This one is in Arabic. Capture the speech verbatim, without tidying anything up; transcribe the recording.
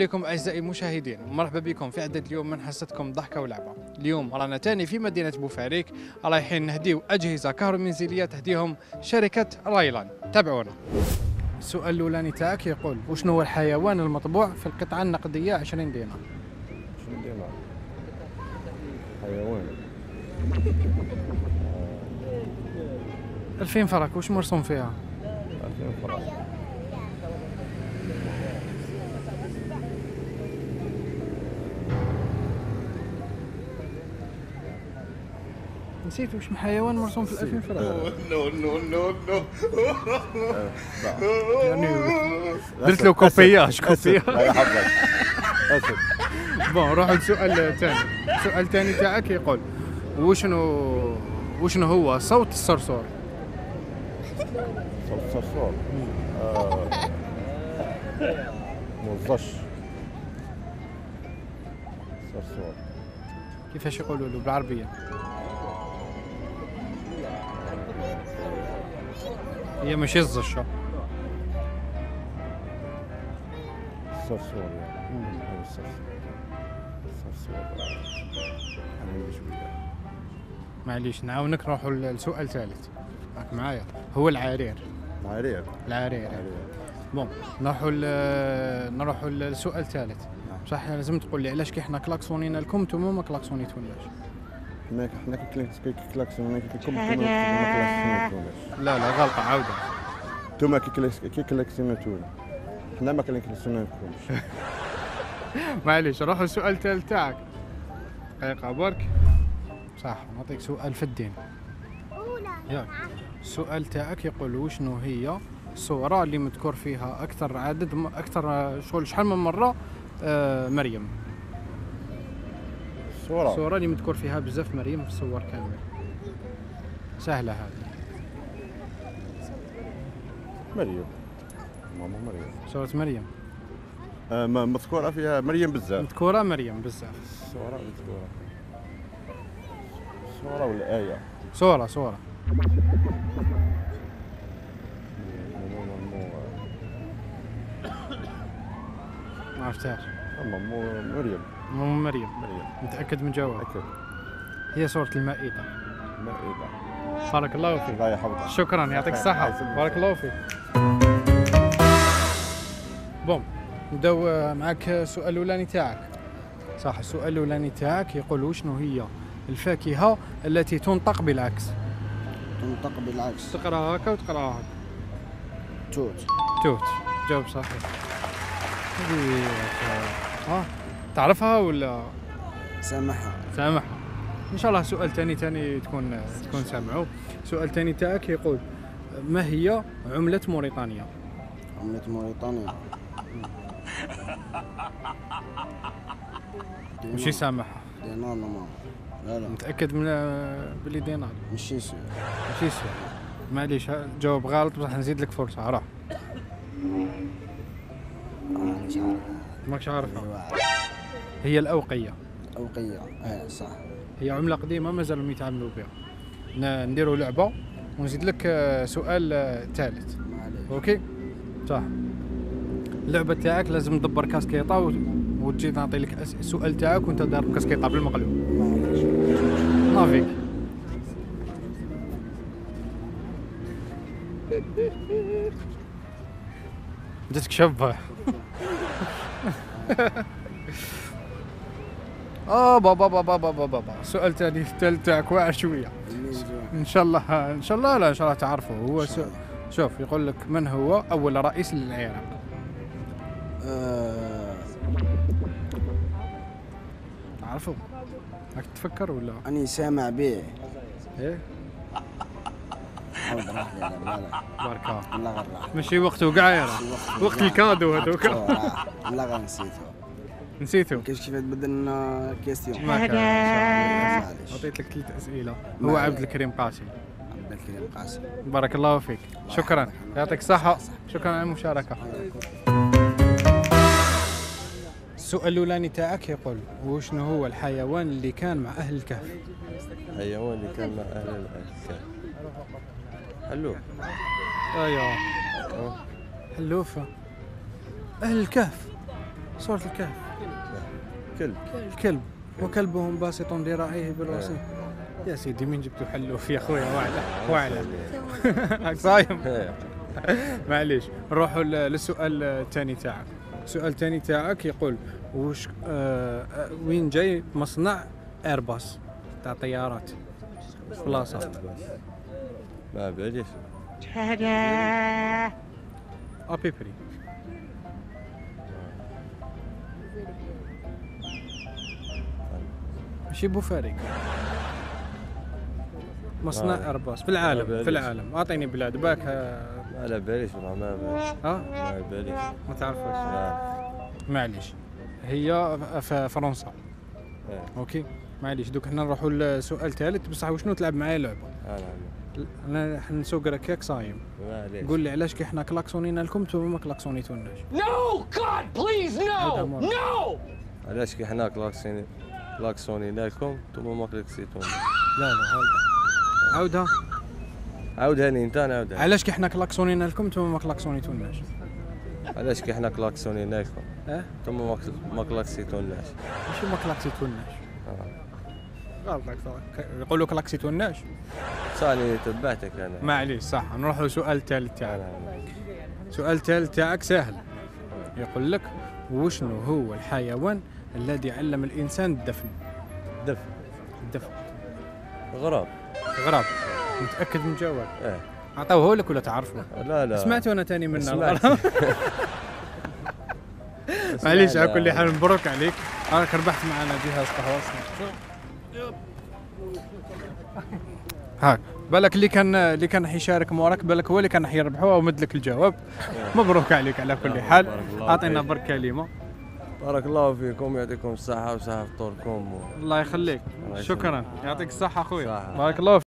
عليكم أعزائي المشاهدين، مرحبا بكم في عدد اليوم من حصتكم ضحكة ولعبة. اليوم رانا تاني في مدينة بوفاريك رايحين نهديو أجهزة كهرومنزلية تهديهم شركة رايلان. تابعونا. السؤال الأولاني تاعك يقول: وشنو هو الحيوان المطبوع في القطعة النقدية عشرين دينار؟ عشرين دينار حيوان ألفين فرق. وش مرسوم فيها؟ ألفين فرق. نسيت واش من حيوان مرسوم في الألفين فرع. نو نو نو نو درت له كوبياج كوبياج. بون نروحوا لسؤال ثاني. السؤال ثاني تاعك يقول: وشنو وشنو هو صوت الصرصور؟ صوت الصرصور مزش صرصور. كيفاش يقولوا له بالعربية؟ هي مش الزشة الصرصور. يعني الصرصور معليش نعاونك. نروحوا للسؤال الثالث معك معايا. هو العرير. العرير العرير بون نروحوا نروحوا للسؤال الثالث. بصح لازم تقول لي علاش كي حنا كلاكسونينا لكم نتوما ما كلاكسونيتوناش. حنا حنا كي كلاكسونينا لكم نتوما ما كلاكسونيتوناش. لا لا غلطة عاودة. نتوما كي كلاكسونيتونا حنا ما كلاكسونيناكمش. معليش نروحوا للسؤال الثالث تاعك. دقيقة برك صح نعطيك سؤال في الدين. ياك السؤال تاعك يقول: وشنو هي الصورة اللي مذكور فيها أكثر عدد أكثر شغل شحال من مرة آه مريم؟ الصورة الصورة اللي مذكور فيها بزاف مريم في الصور كامل. سهلة هذه. مريم ماما مريم صورة مريم آه مذكورة فيها مريم بزاف. مذكورة مريم بزاف. الصورة مذكورة. صورة ولا آية؟ صورة صورة. ما عرفتهاش. اما مو مريم. مو مريم. مريم. متأكد من جوابك؟ متأكد. هي صورة المائدة. المائدة. بارك الله فيك. الله يحفظك. شكرا يعطيك الصحة. بارك الله فيك. بوم نبداو معاك السؤال الأولاني تاعك. صح السؤال الأولاني تاعك يقول: وشنو هي الفاكهة التي تنطق بالعكس؟ تنطق بالعكس. تقراها هكا وتقراها هكا. توت. توت. جواب صحيح. اه تعرفها ولا سامحها؟ سامحها ان شاء الله. سؤال ثاني ثاني تكون تكون سامعوا. سؤال ثاني تاعك يقول: ما هي عملة موريتانيا؟ عملة موريتانيا ماشي سامحها. دينار. ماما لا لا متأكد من بلي دينار. ماشي سهل ماشي سهل. معليش جواب غلط بصح نزيد لك فرصة. راه مش عارف. ماكش عارفها. هي الأوقية. الأوقية اه صح. هي عملة قديمة مازالوا يتعاملوا بها. نديروا لعبة ونزيد لك سؤال ثالث. اوكي صح. اللعبة تاعك لازم تدبر كاسكيطة وتجي نعطي لك السؤال تاعك وانت دار كاسكيطة بالمقلوب. ما فيك. جاتك شابة. اه بابا بابا بابا بابا. سؤال ثاني الثالث تاعك واعر شويه ان شاء الله. ان شاء الله لا ان شاء الله تعرفه. هو سؤال شوف يقول لك: من هو اول رئيس للعراق؟ تعرفه؟ راك تفكر ولا؟ اني سامع به. ايه بركة الله غراح. ماشي وقته كاع يا راه وقت الكادو هذوك. لا غا نسيتو نسيتو كاش كيفاش تبدل لنا كيستيون. عطيت لك ثلاث اسئله. هو عبد الكريم قاسم. عبد الكريم قاسم. بارك الله فيك. شكرا يعطيك الصحه. شكرا على المشاركه. السؤال الاولاني تاعك يقول: وشنو هو الحيوان اللي كان مع اهل الكهف؟ الحيوان اللي كان مع اهل الكهف. حلوف. ايوه حلوفه. اهل الكهف سورة الكهف. كلب كلب وكلبهم باسط ذراعيه بالرصيد. يا سيدي مين جبتوا حلوف يا اخويا؟ واعلى واعلى هاك صايم. معليش نروحوا للسؤال الثاني تاعك. السؤال الثاني تاعك يقول وش آه وين جاي مصنع إيرباص تاع طيارات؟ بلاصه لا بعيد. ابيبري ماشي بوفاريك. مصنع آه. إيرباص في العالم. في العالم اعطيني بلاد باك. على باليش والله ما باليش. ها؟ على باليش ما تعرفوش. معليش هي في فرنسا. آه. اوكي معليش دوك حنا نروحوا لسؤال ثالث بصح وشنو تلعب معايا لعبه؟ آه. انا حنسوق راكيك صايم. معليش قول لي علاش كي حنا كلاكسونينا لكم نتوما ما كلاكسونيتوناش؟ نو جاد بليز نو نو. علاش كي حنا كلاكسونين كلاكسونينا لكم نتوما ما كلاكسيتوناش؟ لا لا هادا عاودها عاودها لي انت. نعاودها علاش كي حنا كلاكسونينا لكم نتوما ما كلاكسونيتوناش؟ علاش كي حنا كلاكسونينا لكم اه نتوما ما كلاكسيتوناش؟ ماشي ما كلاكسيتوناش غلطك صاحبي. يقولوا كلاكسيتوناش صاني تبعتك انا. معليش صح نروحوا للسؤال الثالث تاعك. السؤال الثالث تاعك سهل يقول لك وشنو هو الحيوان الذي علم الانسان الدفن؟ الدفن الدفن غراب. غراب. متأكد من جوابك؟ ايه. عطاوه لك ولا تعرفه؟ لا لا سمعته انا ثاني منه. معليش على كل حال مبروك عليك راك ربحت معنا جهاز قهوة. هاك بالك اللي كان اللي كان حيشارك موراك بالك هو اللي كان حيربحوها ومد لك الجواب. مبروك عليك على كل حال. اعطينا برك كلمة. بارك الله فيكم يعطيكم الصحة وصحة فطوركم. الله يخليك شكرا يعطيك الصحة أخويا بارك الله.